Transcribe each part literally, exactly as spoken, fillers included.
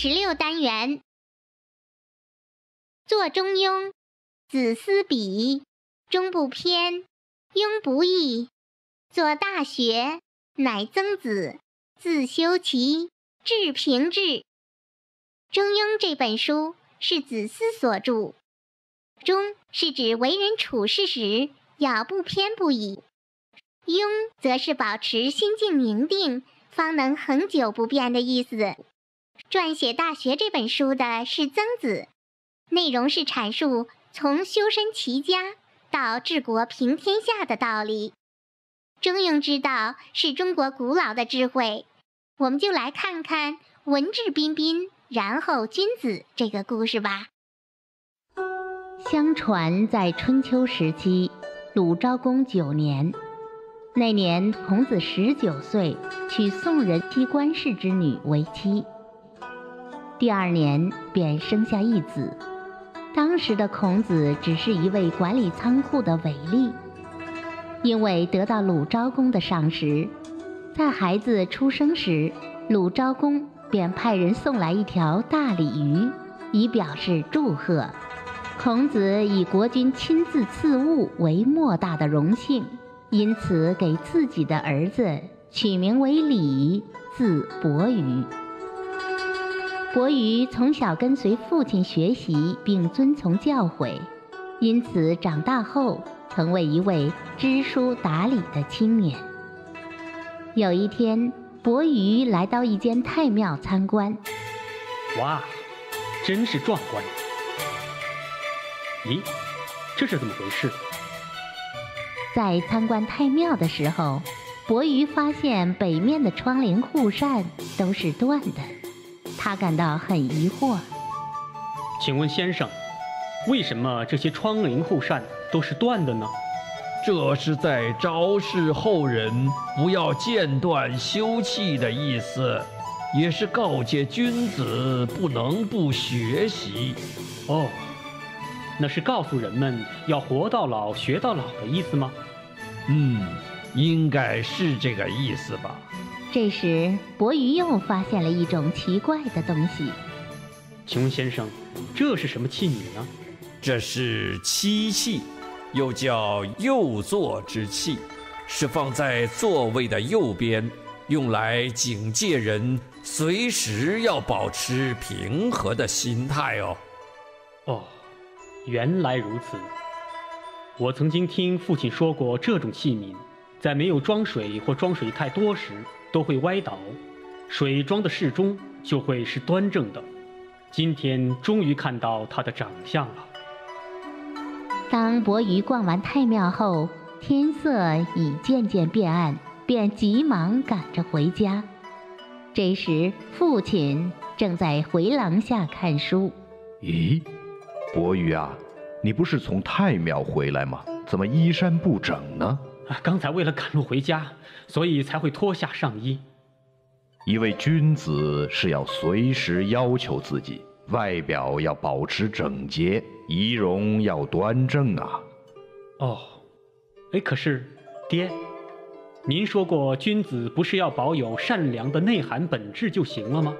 十六单元，作中庸，子思比，中不偏，庸不倚。作大学，乃曾子，自修齐，至平治。中庸这本书是子思所著，中是指为人处事时要不偏不倚，庸则是保持心境宁定，方能恒久不变的意思。撰写《大学》这本书的是曾子，内容是阐述从修身齐家到治国平天下的道理。中庸之道是中国古老的智慧，我们就来看看文质彬彬，然后君子这个故事吧。相传在春秋时期，鲁昭公九年，那年孔子十九岁，娶宋人妻官氏之女为妻。第二年便生下一子，当时的孔子只是一位管理仓库的韦吏，因为得到鲁昭公的赏识，在孩子出生时，鲁昭公便派人送来一条大鲤鱼，以表示祝贺。孔子以国君亲自赐物为莫大的荣幸，因此给自己的儿子取名为鲤，字伯鱼。伯鱼从小跟随父亲学习并遵从教诲，因此长大后成为一位知书达理的青年。有一天，伯鱼来到一间太庙参观，哇，真是壮观！咦，这是怎么回事？在参观太庙的时候，伯鱼发现北面的窗棂护扇都是断的，他感到很疑惑。请问先生，为什么这些窗棂护扇都是断的呢？这是在昭示后人不要间断修葺的意思，也是告诫君子不能不学习。哦，那是告诉人们要活到老学到老的意思吗？嗯，应该是这个意思吧。这时，伯鱼又发现了一种奇怪的东西。请问先生，这是什么器皿呢？这是漆器，又叫右座之器，是放在座位的右边，用来警戒人随时要保持平和的心态哦。哦，原来如此。我曾经听父亲说过，这种器皿在没有装水或装水太多时都会歪倒，水装的适中就会是端正的。今天终于看到它的长相了。当伯鱼逛完太庙后，天色已渐渐变暗，便急忙赶着回家。这时父亲正在回廊下看书。咦，伯鱼啊，你不是从太庙回来吗？怎么衣衫不整呢？刚才为了赶路回家，所以才会脱下上衣。一位君子是要随时要求自己，外表要保持整洁，仪容要端正啊。哦，哎，可是爹，您说过君子不是要保有善良的内涵本质就行了吗？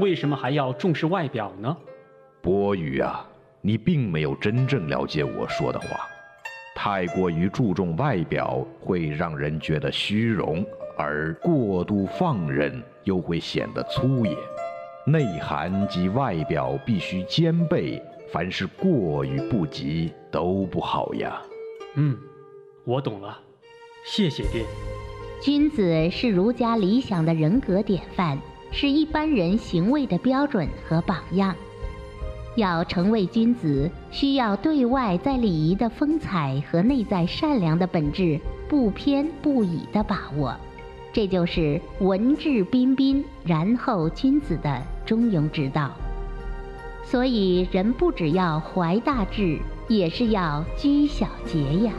为什么还要重视外表呢？伯鱼啊，你并没有真正了解我说的话。太过于注重外表会让人觉得虚荣，而过度放任又会显得粗野。内涵及外表必须兼备，凡是过于不及都不好呀。嗯，我懂了，谢谢爹。君子是儒家理想的人格典范，是一般人行为的标准和榜样。要成为君子，需要对外在礼仪的风采和内在善良的本质不偏不倚的把握，这就是文质彬彬然后君子的中庸之道。所以人不只要怀大志，也是要居小节呀。